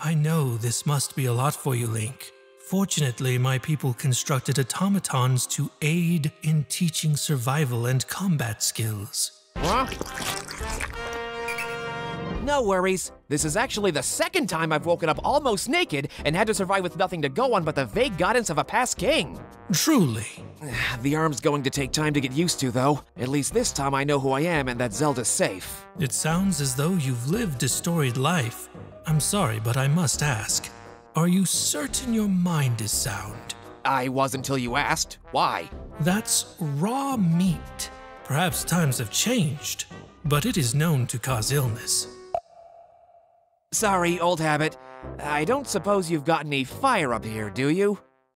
I know this must be a lot for you, Link. Fortunately, my people constructed automatons to aid in teaching survival and combat skills. Huh? No worries. This is actually the second time I've woken up almost naked and had to survive with nothing to go on but the vague guidance of a past king. Truly. The arm's going to take time to get used to, though. At least this time I know who I am and that Zelda's safe. It sounds as though you've lived a storied life. I'm sorry, but I must ask. Are you certain your mind is sound? I was until you asked. Why? That's raw meat. Perhaps times have changed, but it is known to cause illness. Sorry, old habit. I don't suppose you've got any fire up here, do you?